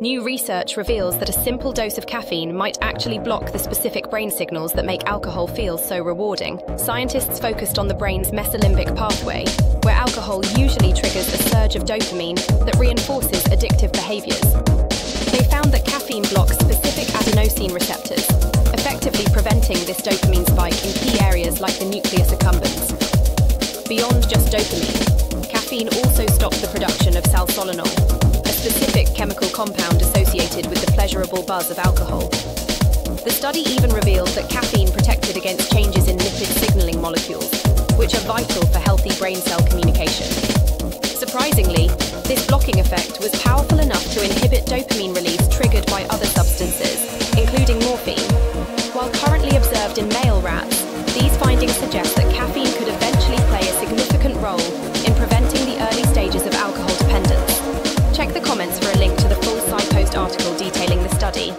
New research reveals that a simple dose of caffeine might actually block the specific brain signals that make alcohol feel so rewarding. Scientists focused on the brain's mesolimbic pathway, where alcohol usually triggers a surge of dopamine that reinforces addictive behaviors. They found that caffeine blocks specific adenosine receptors, effectively preventing this dopamine spike in key areas like the nucleus accumbens. Beyond just dopamine, caffeine also stops the production of salsolinol, specific chemical compound associated with the pleasurable buzz of alcohol. The study even revealed that caffeine protected against changes in lipid signaling molecules, which are vital for healthy brain cell communication. Surprisingly, this blocking effect was powerful enough to inhibit dopamine release triggered by other substances, including morphine. While currently observed in male rats, these findings suggest that caffeine could eventually play a significant role in preventing the early stages of alcohol dependence. Check the comments for a link to the full SciPost article detailing the study.